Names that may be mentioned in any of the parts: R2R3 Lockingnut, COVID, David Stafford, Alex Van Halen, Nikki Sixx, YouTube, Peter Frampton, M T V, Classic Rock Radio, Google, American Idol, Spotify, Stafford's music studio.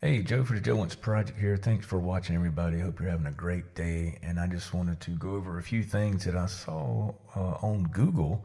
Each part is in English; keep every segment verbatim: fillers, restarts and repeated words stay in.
Hey, Joe for the Joe Wants Project here. Thanks for watching, everybody. Hope you're having a great day. And I just wanted to go over a few things that I saw uh, on Google.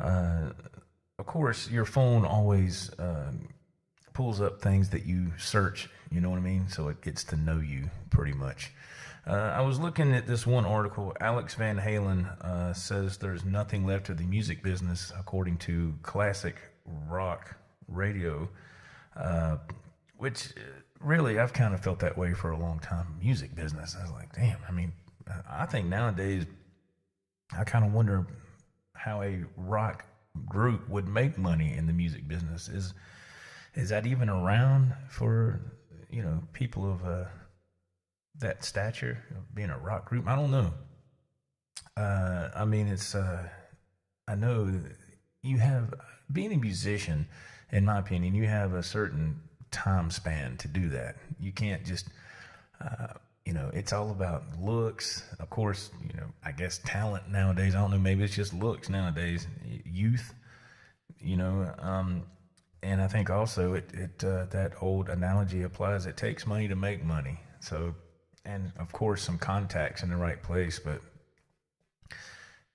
Uh, of course, your phone always uh, pulls up things that you search, you know what I mean? So it gets to know you pretty much. Uh, I was looking at this one article. Alex Van Halen uh, says there's nothing left of the music business, according to Classic Rock Radio, uh, which... Really, I've kind of felt that way for a long time. Music business. I was like, damn, I mean, I think nowadays, I kind of wonder how a rock group would make money in the music business. Is is that even around for, you know, people of uh, that stature, of being a rock group? I don't know. Uh, I mean, it's, uh, I know you have, being a musician, in my opinion, you have a certain time span to do that. You can't just uh you know, it's all about looks, of course, you know, I guess talent nowadays, I don't know, maybe it's just looks nowadays, youth, you know, um and I think also it it uh, that old analogy applies. It takes money to make money. So, and of course some contacts in the right place, but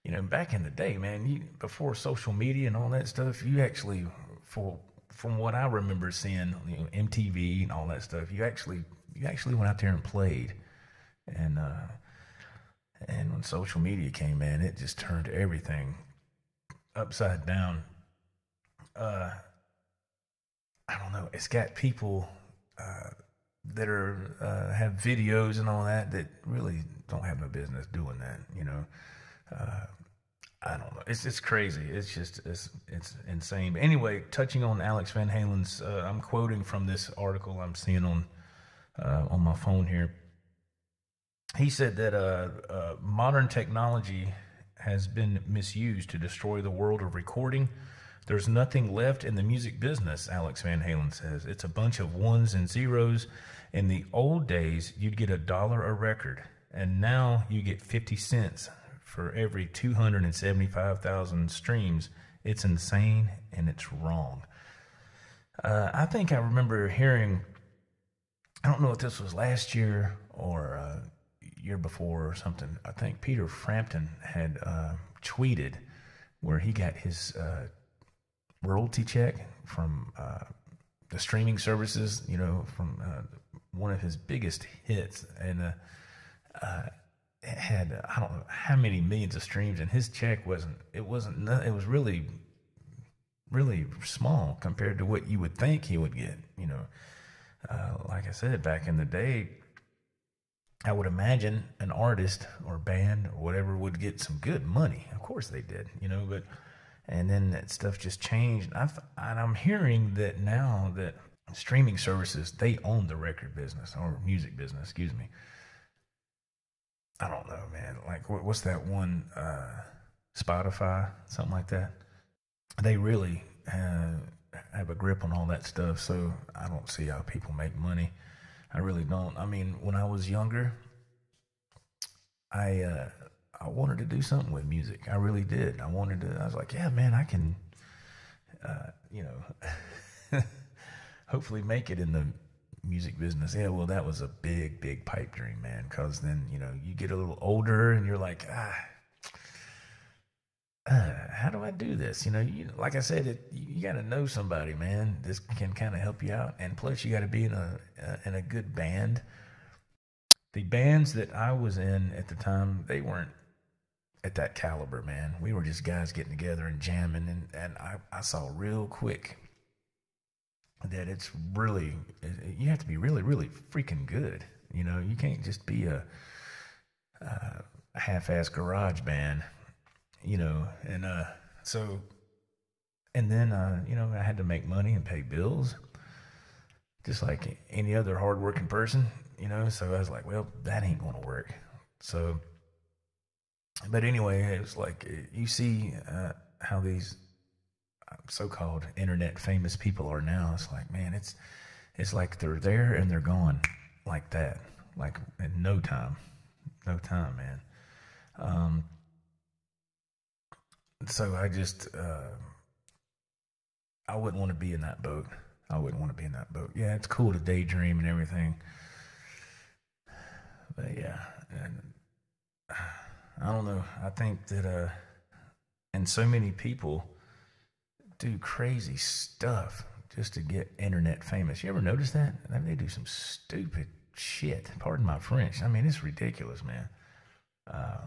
you know, back in the day, man, you, before social media and all that stuff, you actually, for from what I remember seeing, you know, M T V and all that stuff, you actually, you actually went out there and played. And, uh, and when social media came in, it just turned everything upside down. Uh, I don't know. It's got people, uh, that are, uh, have videos and all that, that really don't have no business doing that, you know, uh, I don't know. It's it's crazy. It's just, it's it's insane. But anyway, touching on Alex Van Halen's, uh, I'm quoting from this article I'm seeing on uh, on my phone here. He said that uh, uh, modern technology has been misused to destroy the world of recording. There's nothing left in the music business, Alex Van Halen says. It's a bunch of ones and zeros. In the old days, you'd get a dollar a record, and now you get fifty cents. For every two hundred seventy-five thousand streams. It's insane and it's wrong. Uh, I think I remember hearing, I don't know if this was last year or uh, year before or something. I think Peter Frampton had uh, tweeted where he got his uh, royalty check from uh, the streaming services, you know, from uh, one of his biggest hits. And uh, uh it had, uh, I don't know how many millions of streams, and his check wasn't, it wasn't, it was really, really small compared to what you would think he would get. You know, uh, like I said, back in the day, I would imagine an artist or band or whatever would get some good money. Of course they did, you know, but, and then that stuff just changed. I've, and I'm hearing that now that streaming services, they own the record business or music business, excuse me. I don't know, man. Like, what's that one, uh, Spotify, something like that? They really uh, have a grip on all that stuff, so I don't see how people make money. I really don't. I mean, when I was younger, I uh, I wanted to do something with music. I really did. I wanted to. I was like, yeah, man, I can, uh, you know, hopefully make it in the music business. Yeah, well, that was a big, big pipe dream, man. Because then, you know, you get a little older and you're like, ah, uh, how do I do this? You know, you, like I said, it, you got to know somebody, man. This can kind of help you out. And plus, you got to be in a uh, in a good band. The bands that I was in at the time, they weren't at that caliber, man. We were just guys getting together and jamming. And, and I, I saw real quick that it's really, you have to be really, really freaking good. You know, you can't just be a, a half-ass garage band, you know. And uh, so, and then, uh, you know, I had to make money and pay bills just like any other hardworking person, you know. So I was like, well, that ain't going to work. So, but anyway, it was like, you see uh, how these so-called internet famous people are now. It's like, man, it's it's like they're there and they're gone like that, like in no time, no time, man. Um, so I just, uh, I wouldn't want to be in that boat. I wouldn't want to be in that boat. Yeah, it's cool to daydream and everything. But yeah, and I don't know. I think that, uh, and so many people do crazy stuff just to get internet famous. You ever notice that? I mean, they do some stupid shit. Pardon my French. I mean, it's ridiculous, man. Uh,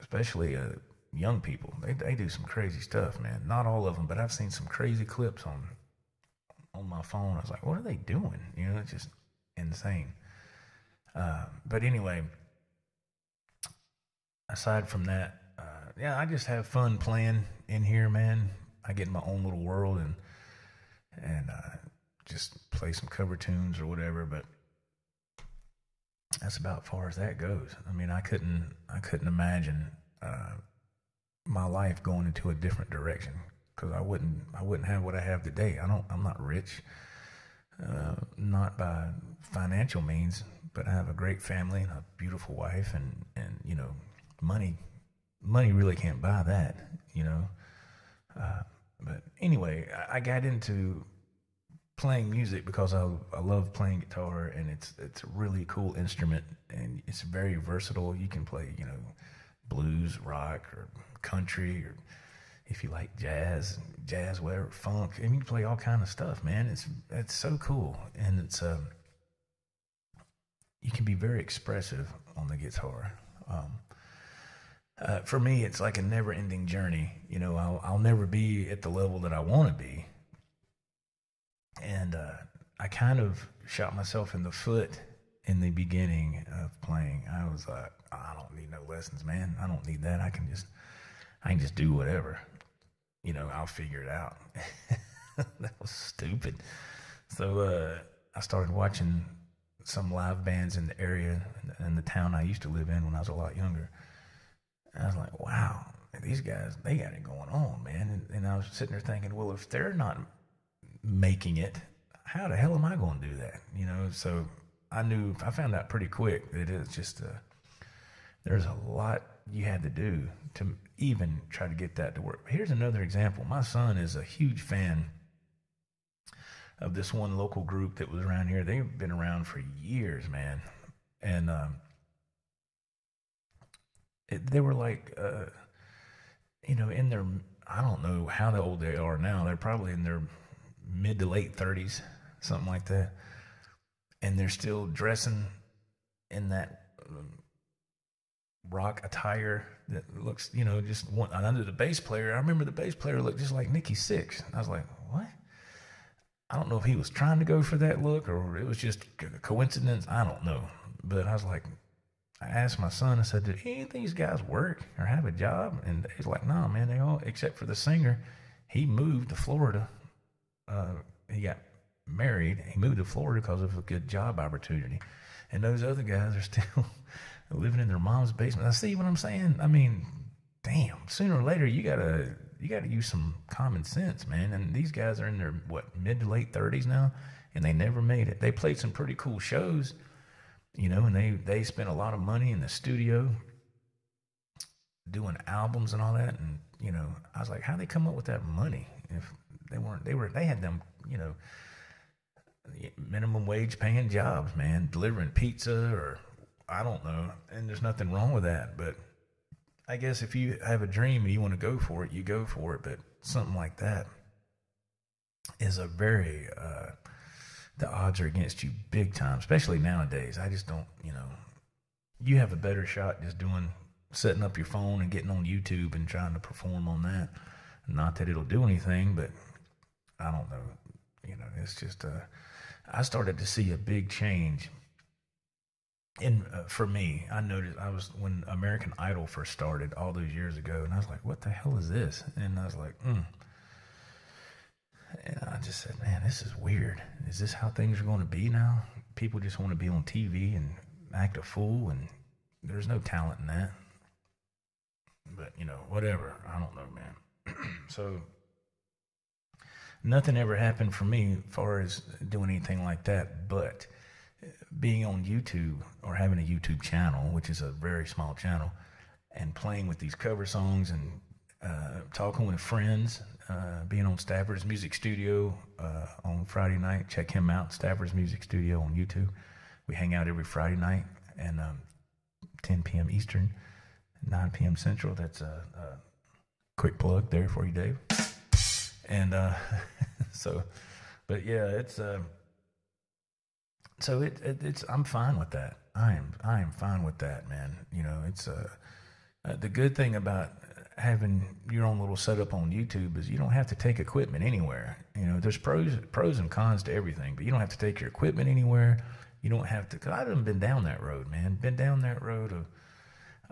especially uh, young people. They they do some crazy stuff, man. Not all of them, but I've seen some crazy clips on on my phone. I was like, what are they doing? You know, it's just insane. Uh, but anyway, aside from that, uh, yeah, I just have fun playing in here, man. I get in my own little world and and uh, just play some cover tunes or whatever. But that's about as far as that goes. I mean, I couldn't I couldn't imagine uh, my life going into a different direction, because I wouldn't I wouldn't have what I have today. I don't I'm not rich, uh, not by financial means. But I have a great family and a beautiful wife, and, and you know, money, money really can't buy that, you know. Uh, but anyway, I, I got into playing music because I, I love playing guitar, and it's it's a really cool instrument, and it's very versatile. You can play, you know, blues, rock, or country, or if you like jazz, jazz, whatever, funk, and you can play all kind of stuff, man. It's it's so cool, and it's um. Uh, you can be very expressive on the guitar. Um, uh, for me, it's like a never-ending journey. You know, I'll, I'll never be at the level that I want to be. And uh, I kind of shot myself in the foot in the beginning of playing. I was like, I don't need no lessons, man. I don't need that. I can just, I can just do whatever. You know, I'll figure it out. That was stupid. So uh, I started watching some live bands in the area, in the town I used to live in when I was a lot younger. And I was like, wow, these guys, they got it going on, man. And, and I was sitting there thinking, well, if they're not making it, how the hell am I going to do that? You know, so I knew, I found out pretty quick that it's just, a, there's a lot you had to do to even try to get that to work. Here's another example. My son is a huge fan of this one local group that was around here. They've been around for years, man. And um, it, they were like, uh, you know, in their, I don't know how old they are now. They're probably in their mid to late thirties, something like that. And they're still dressing in that um, rock attire that looks, you know, just one, under the bass player. I remember the bass player looked just like Nikki Sixx. I was like, what? I don't know if he was trying to go for that look or it was just a coincidence. I don't know. But I was like, I asked my son, I said, did any of these guys work or have a job? And he's like, no, nah, man, they all, except for the singer, he moved to Florida. Uh, he got married. He moved to Florida because of a good job opportunity. And those other guys are still living in their mom's basement. I see what I'm saying. I mean, damn, sooner or later, you got to, you got to use some common sense, man. And these guys are in their, what, mid to late thirties now, and they never made it. They played some pretty cool shows, you know, and they, they spent a lot of money in the studio doing albums and all that. And, you know, I was like, how'd they come up with that money if they weren't, they were, they had them, you know, minimum wage paying jobs, man, delivering pizza or I don't know. And there's nothing wrong with that, but I guess if you have a dream and you want to go for it, you go for it. But something like that is a very, uh, the odds are against you big time, especially nowadays. I just don't, you know, you have a better shot just doing, setting up your phone and getting on YouTube and trying to perform on that. Not that it'll do anything, but I don't know. You know, it's just, uh, I started to see a big change. And uh, for me, I noticed I was when American Idol first started all those years ago, and I was like, "What the hell is this?" And I was like, mm. "And I just said, man, this is weird. Is this how things are going to be now? People just want to be on T V and act a fool, and there's no talent in that." But you know, whatever. I don't know, man. So nothing ever happened for me as far as doing anything like that, but being on YouTube or having a YouTube channel, which is a very small channel, and playing with these cover songs and uh, talking with friends, uh, being on Stafford's Music Studio uh, on Friday night. Check him out, Stafford's Music Studio on YouTube. We hang out every Friday night, and um, ten p.m. Eastern, nine p.m. Central. That's a, a quick plug there for you, Dave. And uh, so, but yeah, it's uh, so it, it it's I'm fine with that. I am I am fine with that, man. You know, it's uh, uh, the good thing about having your own little setup on YouTube is you don't have to take equipment anywhere. You know, there's pros pros and cons to everything, but you don't have to take your equipment anywhere. You don't have to. 'Cause I haven't been down that road, man. Been down that road of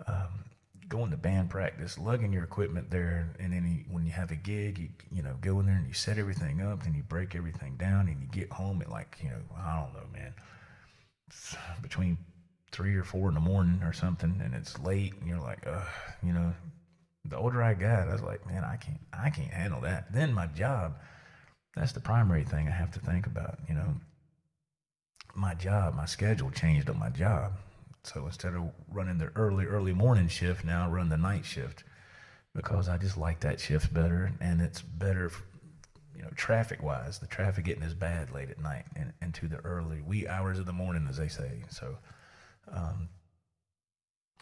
um, going to band practice, lugging your equipment there, and then you, when you have a gig, you you know go in there and you set everything up, then you break everything down, and you get home at like you know I don't know, man, between three or four in the morning or something, and it's late, and you're like, uh, you know, the older I got, I was like, man, I can't I can't handle that. Then my job, that's the primary thing I have to think about, you know. My job, my schedule changed on my job. So instead of running the early, early morning shift, now I run the night shift because I just like that shift better. And it's better, you know, traffic wise, the traffic getting as bad late at night and into the early wee hours of the morning, as they say. So, um,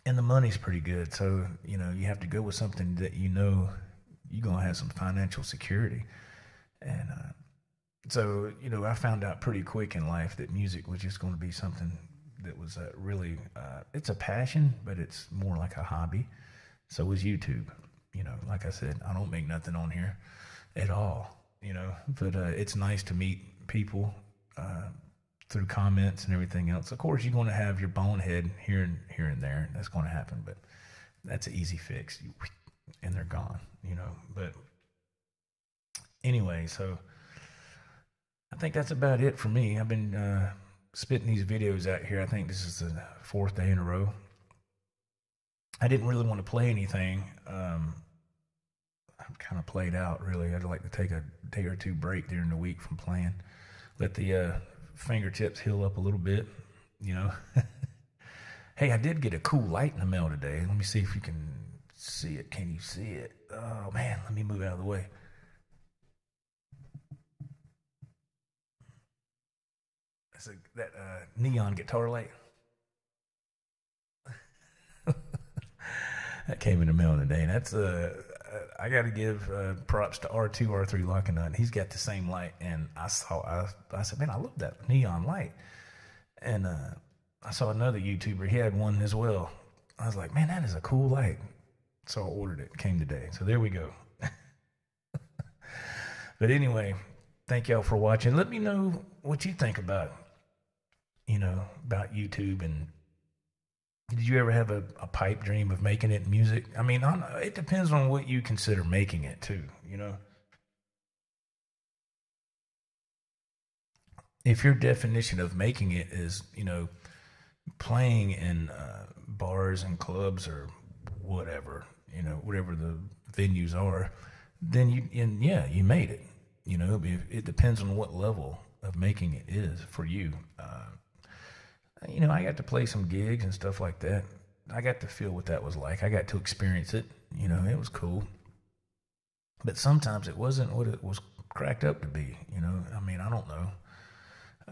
and the money's pretty good. So, you know, you have to go with something that, you know, you're going to have some financial security. And, uh, So, you know, I found out pretty quick in life that music was just going to be something that was uh, really, uh, it's a passion, but it's more like a hobby. So is YouTube. You know, like I said, I don't make nothing on here at all, you know, but uh, it's nice to meet people uh, through comments and everything else. Of course, you're going to have your bonehead here and, here and there. That's going to happen, but that's an easy fix. And they're gone, you know, but anyway, so I think that's about it for me. I've been uh, spitting these videos out here. I think this is the fourth day in a row. I didn't really want to play anything. Um, I'm kind of played out, really. I'd like to take a day or two break during the week from playing. Let the uh, fingertips heal up a little bit, you know. Hey, I did get a cool light in the mail today. Let me see if you can see it. Can you see it? Oh, man, let me move out of the way. That's a, that uh, neon guitar light. That came in the mail today. That's uh, I got to give uh, props to R two R three Lockingnut. He's got the same light, and I saw. I, I said, man, I love that neon light. And uh, I saw another YouTuber. He had one as well. I was like, man, that is a cool light. So I ordered it. It came today. So there we go. But anyway, thank y'all for watching. Let me know what you think about, you know, about YouTube. And did you ever have a, a pipe dream of making it music? I mean, I know, it depends on what you consider making it too, you know. If your definition of making it is, you know, playing in uh, bars and clubs or whatever, you know, whatever the venues are, then you, and yeah, you made it. You know, it depends on what level of making it is for you. Uh, you know, I got to play some gigs and stuff like that. I got to feel what that was like. I got to experience it. You know, it was cool. But sometimes it wasn't what it was cracked up to be. You know, I mean, I don't know.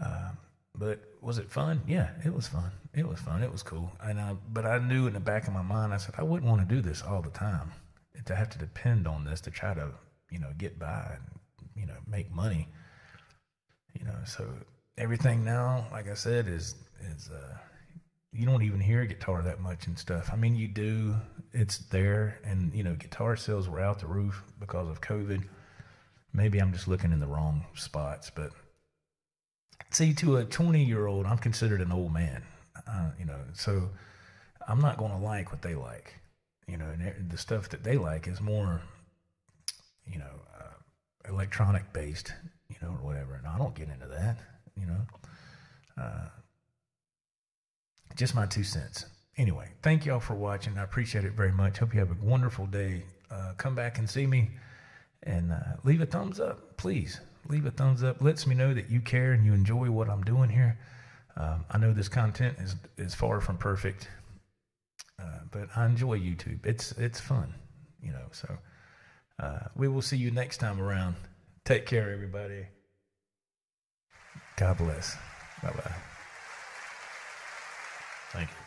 Uh, but was it fun? Yeah, it was fun. It was fun. It was cool. And I, but I knew in the back of my mind, I said, I wouldn't want to do this all the time. And to have to depend on this to try to, you know, get by and, you know, make money, you know, so everything now, like I said, is, is, uh, you don't even hear guitar that much and stuff. I mean, you do, it's there, and, you know, guitar sales were out the roof because of COVID. Maybe I'm just looking in the wrong spots, but see, to a twenty year old, I'm considered an old man, uh, you know, so I'm not going to like what they like, you know, and the stuff that they like is more, you know, uh, electronic based, you know, or whatever. And I don't get into that, you know, uh, just my two cents. Anyway, thank y'all for watching. I appreciate it very much. Hope you have a wonderful day. Uh, come back and see me, and uh, leave a thumbs up, please. Leave a thumbs up. Lets me know that you care and you enjoy what I'm doing here. Um, I know this content is, is far from perfect, uh, but I enjoy YouTube. It's, it's fun, you know, so Uh, we will see you next time around. Take care, everybody. God bless. Bye-bye. Thank you.